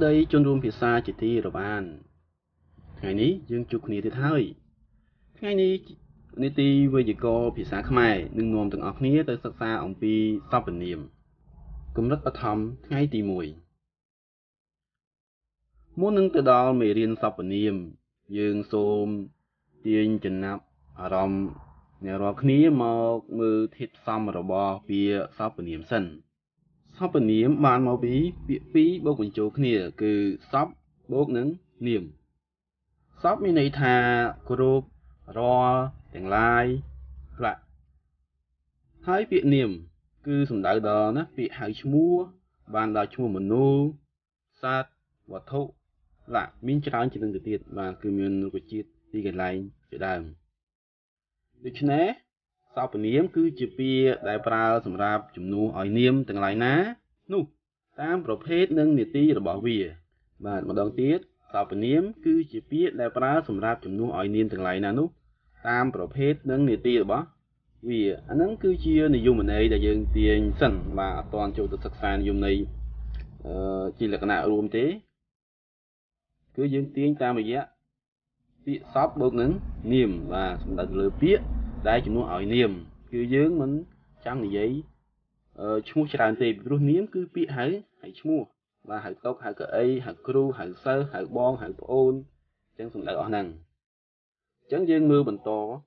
đây chôn rùm phía xa chỉ thi rồi bạn. Ngày ní dương chụp này thì thôi. Ngày ní nít đi với dịch cô phía xa khmai nâng ngồm từng ọc ní tới sắc xa ông pi sắp bình niệm. Cũng rất bất thầm ngay tì mùi. Muốn nâng tới đó mẹ riêng sắp bình niệm. Dương xôm tiên chân nạp ở rộng. Nếu rõ khní một mưu thịt xăm rồi bỏ phía sắp bình niệm sân. Sắp bình niệm bạn màu bí phí bốc bình chỗ khní cứ sắp bốc nâng niệm. Sắp mình này thà group ro tiếng lai lại hai việc niệm cứ sủng đạo đó nó bị hại mua bàn đạo mua một nô sát và thụ là miếng trắng chỉ cần tiền và cứ miếng của chị đi cái lại chỉ đàm được chứ nè sau phần niệm cứ chỉ bị đại prao sủng đạo chủng nô hỏi niệm tiếng lại ná nu tam pro hết nâng nhiệt ti rồi bỏ về bạn một đồng tiết sau phần niệm cứ chỉ biết đại prao sủng đạo chủng nô hỏi niệm tiếng lại ná nu tam pro hết nâng nhiệt ti rồi bỏ vì anh ấy cứ chia nội dung mình đây là dân tiền sẵn và toàn chủ thực sản nội dung này chỉ là cái nào luôn thế cứ dân tiền ta mà giá bị sắp bớt nắng niềm và chúng ta lừa biết đây chúng nó hỏi niềm cứ dân mình chẳng gì vậy chúng tràn tiền luôn niềm cứ bị hãy mua và hãy tóc hãy cởi hãy kêu hãy sơ hãy bon hãy ôn chẳng chúng ta ở năng chẳng dân mưa bình to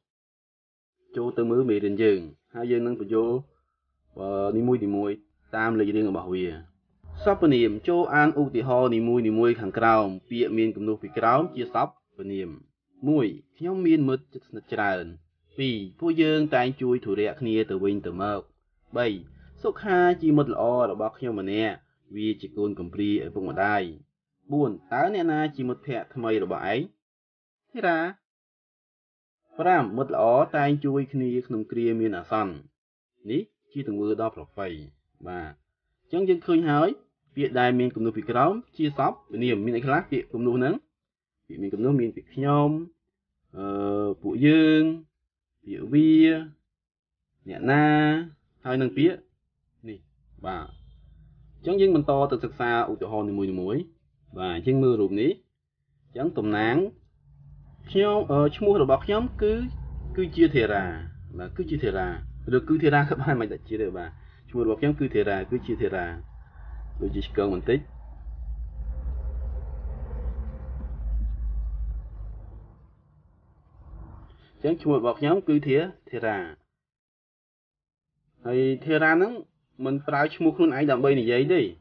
chỗ từ mưa mì đến giường hai giường nâng vô và đi mui tam là gì đang ở bảo vệ sắp phần niệm chỗ an u thì ho đi mui hàng cào bịa miên cũng được bị cào chia sắp phần niệm mui theo miên mực tràn vì phu dương tay chui thủ rẹ kia từ bên từ mờ bảy số hai chỉ một lọ là bọc theo mà nè vì chỉ còn cầm pri ở vùng ở đây buồn táo nè na chỉ một thẹn tham ấy là bãi thế ra Pram mất lỡ tay chui khi nông kia miền ở sân. Ní chỉ từng mưa đo phật phầy và chẳng dân khơi hỏi việc đại miền cùng nô việc đó chia sóc niềm miền khác việc cùng nô nắng việc miền cùng nô miền việc nhom phụ dương việc bia nhẹ na hai năng bia nè và chẳng dân mình to từ sạc xa u tụ hòn mùi muối và chẳng mưa rụp ní chẳng tầm nắng nhóm chúng mua đồ bọc nhóm cứ chia thề là cứ chia thề là được cứ thề ra các bạn mày đã chia được và chúng mua đồ bọc nhóm cứ thề ra cứ chia thề là rồi chỉ cần mình tích chẳng chúng mua đồ bọc nhóm cứ thề ra hay thề ra nó mình phải chúng mua khuôn ấy làm bây này giấy đi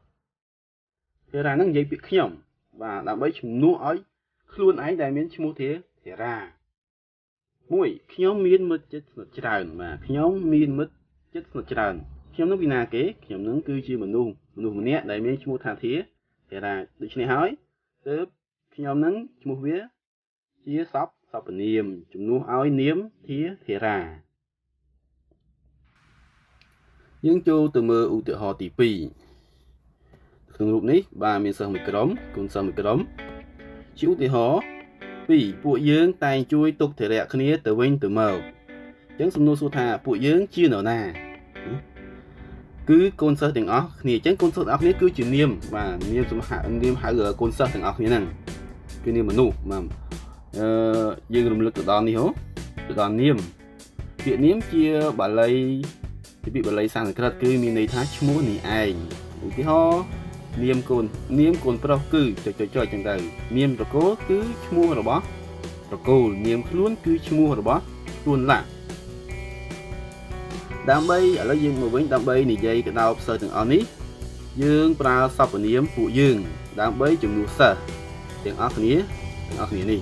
thề ra nó giấy bị khỉ nhầm và làm bây chúng nuốt ấy luôn ấy đại miễn chim thế thế ra mũi nhóm miên mất chết một tràn mà nhóm miên mất chết một tràn nhóm nó bị nà kế nhóm nó cứ chi mà nung một nét đại miễn chim thà thế ra được này hỏi tớ nhóm nó chim vía chia sóc sóc niềm chúng nuôi áo niếm thế ra những châu từ mơ u tự họ tỷ pì thường lúc nấy bà miền sơn một cái đống cùng sơn một cái đống chú thì họ vì bộ dưỡng tay chui tục thể lệ khné từ bên từ mờ chẳng sum nô su thà bộ dưỡng chia nở nà cứ con sơ tiếng óc khné chẳng con sơ óc khné cứ chỉ niêm và niêm sum hạ niêm hạ gỡ con sơ tiếng óc khné nằng cứ niêm mà nụ mà dương lùm lực tự đòn đi hố tự đòn niêm chuyện niêm chia bà lấy thì bị bà lấy sang cái cứ mình lấy thác mua này ai thì ho niêm cồn pro cứ cho chẳng đời niêm pro cố cứ mua rồi bó pro cố niêm luôn cứ mua rồi bó luôn là đam bay ở lấy dương một bên đam bay này dây cái nào sờ từng on ý dương pra sập của niêm phụ dương đam bay chừng đủ sờ tiếng óc này đi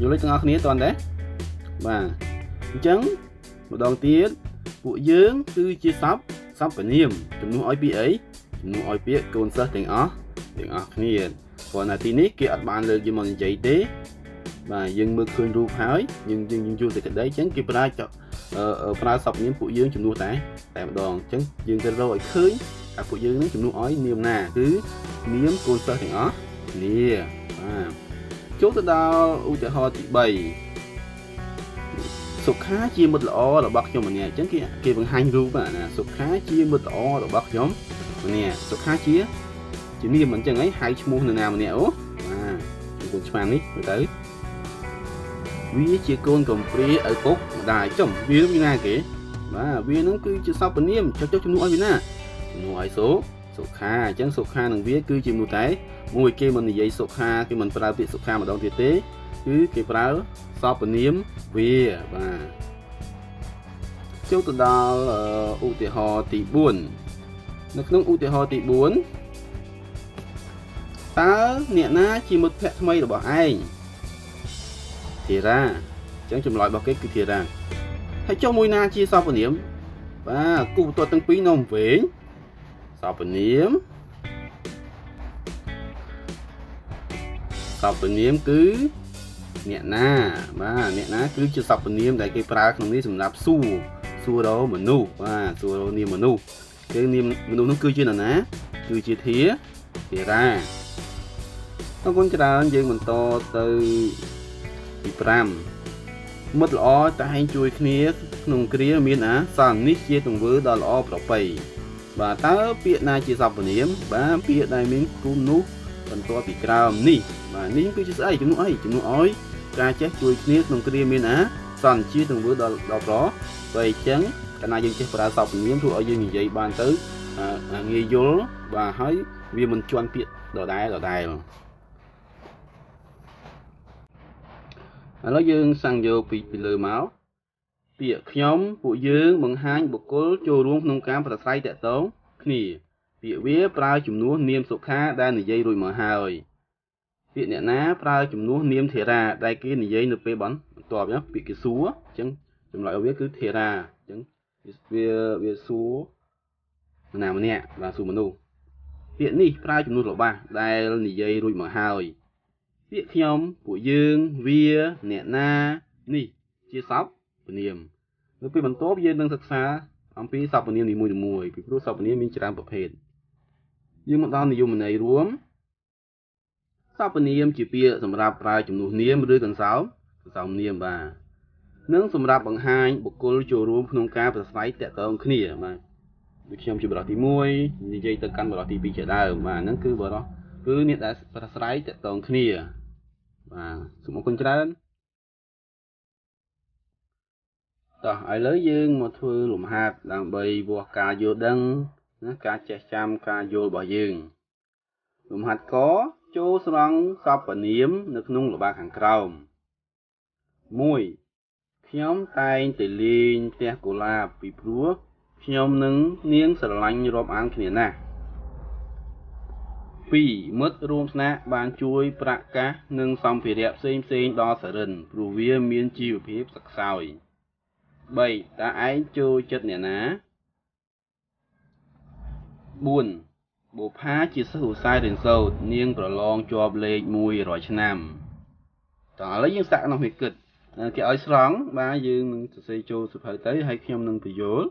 dù lấy tiếng óc này toàn đấy và trắng một đòn tiết phụ dương cứ chia sắp của niêm chừng đủ ói bị ấy nói biết con sơ tiếng óc này còn là tí nít kia bạn được gì mà chạy thế và dân mưa khơi ru hái nhưng du thì đấy chẳng kịp ra cho ra sọc những phụ dương chúng nuôi tại đoàn chẳng dương ra rồi khơi à phụ dương nó chúng nuôi ói niềm nà cứ niếm con sơ tiếng óc nè chốt tới đâu u trời ho thì bầy sụp khá chia một lọ là bắt cho mình nè chẳng kia kia bằng hai ru mà nè sụp khá chia một lọ là bắt nhóm nè số khá chia chỉ niêm mình chẳng ấy hai mua nền nào mà nẻo à cuốn xoan ấy rồi tới ví chia con cầm ví ở cốt đài chồng ví nó như này kì và ví nó cứ chưa sau phần niêm cho chúng nuôi nè nuôi số số kha chẳng số kha đằng ví cứ chỉ một cái mùi kia mình thì dây số kha khi mình phải tiện số kha mà đón tiệt tế cứ cái pháo sau phần niêm ví và châu từ đó u tiệt hò tỷ buồn nó không u tiệt hò tỷ buồn ta nhẹ na chỉ một thẹt mây là bỏ ai thì ra chẳng chừng loại bao kết cứ thì ra hãy cho môi na chia sau phần niệm và cụ tôi tăng phí nông về sau phần niệm cứ nhẹ na cứ chia sau phần niệm tại cái pra không đi sầm lạp su su đó mà nu và su đó niệm mà nu cái niệm nu nó cứ chia là ná cứ chia thía thì ra nó cũng chỉ là như mình to từ ram mất lõ ta hay chui khía nung kia miên á sàn nít chia từng vớ đào lõ bỏ bầy và ta biện này chỉ dọc vào niệm và biện này miếng cung nút phần to bị ram nỉ và nín cứ chơi chúng nó ói ca chết chui khía nung kia miên á sàn chia từng vớ đào đào lõ bầy trắng cái này dừng chơi phải dọc niệm thu ở dưới như vậy bàn tới nghe vô và hãy vì mình cho ăn biện đào đài mà nó dương sang vô bị lừa máu tiệc nhóm của dương bằng hai bộ cố cho luôn nông cam và say tệ tốn nỉ tiệc vía prai chùm núa niêm sụp kha đang nỉ dây rồi mở hời tiệc nhẹ ná prai chùm núa niêm thể ra đây kia nỉ dây nửa pe bắn tọp nhá bị cái súa chẳng chùm loại vía cứ thể ra chẳng vía súa nào mà nhẹ là sù manu tiệc nỉ prai chùm núa lộ ba đây nỉ dây rồi mở hời tiệc nhóm của dương vía nhẹ na nỉ chia sóc phần niệm lúc khi mình tốt dương đang thực xa ông phí sọc phần niệm thì mùi vì lúc sọc phần niệm mình chỉ làm bậc hệt dương một đo thì dùng mình này ruộng sọc phần niệm chỉ bia sầm rạp ra chùm nụ niệm rơi gần sáu niệm và nướng sầm rạp bằng hai bậc cô chùa ruộng phong ca và sái tẹt tông khỉ mà được xem chỉ bảo thì mùi như vậy tất cả bảo thì bị trở đau mà nướng cứ vào đó cứ niệm đã sái tẹt tông khỉ và sụp một con trai đó ai lấy dương một thưa lùm hạt làm bầy bò cá vô đăng nó cá chè cham cá vô bò dương lùm hạt có chô song sập và niếm nước nung là ba hàng cầu mùi nhóm tay tỉ liên te cổ la bị rúa nhóm nứng niếng sờ lanh rộp ăn kia nè vì mất rôm na bàn chuối bạc cá nâng xong phải đẹp xem đo sờ rình rùa vía miên chiều phép sắc sỏi bảy đã ái chơi chất nè ná buồn bộ phá chia sẻ hữu sai đến sâu niêng bỏ lon cho lệ mùi rồi chân nằm đó lấy những sạc nó huyệt kịch cái ơi sóng ba dương mình sẽ chơi sụp hơi tới hay khi ông nâng từ dối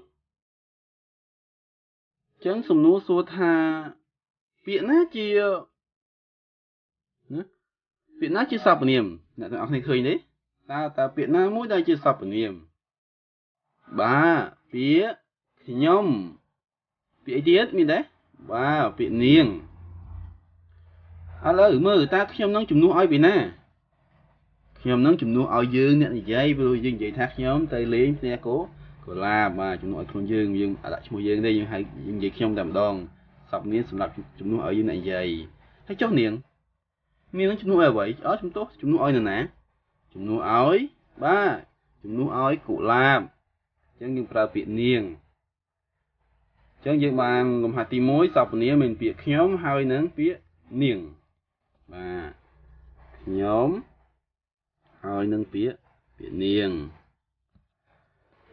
chẳng sùng nú xua tha biện á chia sập niềm nè thằng ông này khơi đấy ta biện á mũi đây chia sập niềm ba phía nhóm phía tiết mình đấy ba phía niềng alo mơ ta nhóm nóng chùm nụ oi bị nè nhóm nóng chùm nụ oi dương nè dây vừa dương dây thác nhóm tây lý xe cố của la mà chùm nụ oi thôn dương dương ở lại chùm dương đây nhưng hay dương dây không đàm đòn sọc miếng sầm lạp chùm nụ oi dương này dày thấy chó niềng nóng chùm nụ oi vậy ở chúng tốt chùm nụ oi nè nè chùm nụ oi ba chùm nụ oi cụ làm chẳng những pha biện niềng chẳng những bàn gồm hạt tí mối sọc nia mình biện nhóm hai nắng biện niềng và nhóm hai nắng biện biện niềng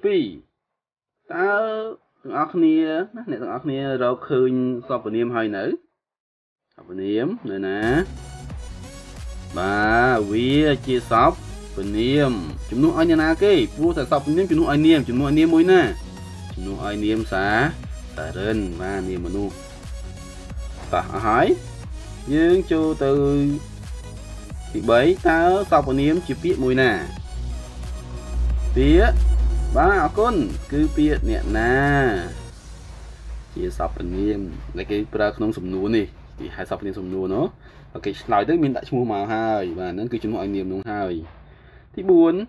vì ta ngọc nia này ngọc nia rồi khơi sọc niềm hai nữ sọc niềm này nè và vía chia sóc phần niêm chúng nó ai nè na kê vua thật sọc niêm chúng nó ai niêm mối nè chúng nó ai niêm xá tả rên và niêm mà nu tả hỏi nhưng cho từ thì bấy ta sọc phần niêm chỉ biết mùi nè tía ba con cứ biết nhẹ nè chỉ sọc phần niêm là cái pra không sụp núi này thì hai sọc lên sầm nua nó và cái lại tới mình đã mua màu hai và nó cứ chúng mọi niềm đúng hai thì buồn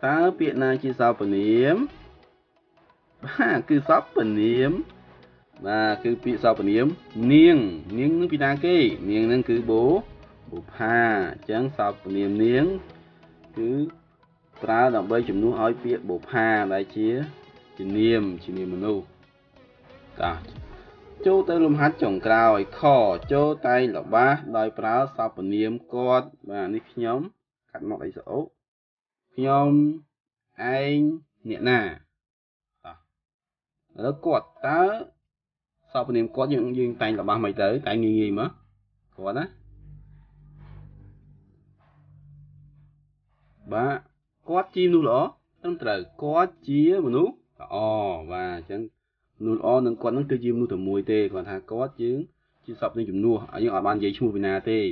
ta biện này chỉ sao phần niếm ha cứ sắp phần niếm và cứ bị sao phần niếm niêng niêng nó bị đa kê niêng nó cứ bố bố ha chẳng sao phần niếm niêng cứ ra động bây chúng nó hỏi biết bố ha lại chia chỉ niêm mà nu cả chỗ tay lùm hát chồng cào khó chỗ tay là ba đòi phá sao phần niêm cọt và nít nhóm cắt mọi cái dấu nhóm anh nhẹ nà nó cọt tá sao phần niêm có những riêng tay là ba mày tới tại nghi nghi mà có đó ba cọt chim nu lỏ trong trời có chia mà nu và chẳng nuôi o nên con nó chơi chim nuôi từ mùi tê còn thà có chứ chim sập nên chụm nuôi ở những ở ban dây chim na tê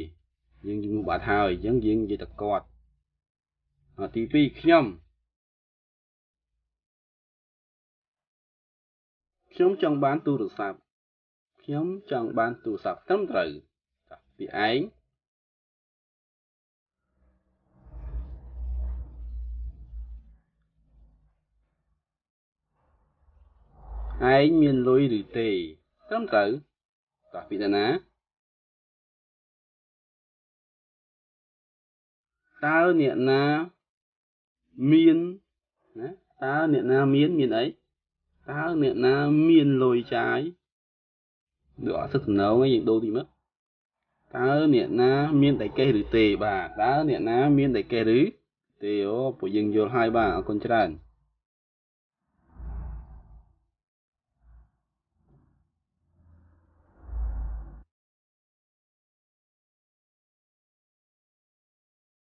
nhưng chụm nuôi bà thơi chẳng riêng dây tật cọt ở tv nhóm trong bán tu được sập nhóm trong bán tu sập tâm trời bị ái ai miền lối rửa tề tâm tử tạp bị đàn á ta niệm na miền ta niệm na miền miền ấy ta niệm na miền lối trái đỏ sực nấu ngay những đô thì mất ta niệm na miền đại cây rửa tề bà ta niệm na miền đại cây rứ tề ô của dân vô hai bà con tràn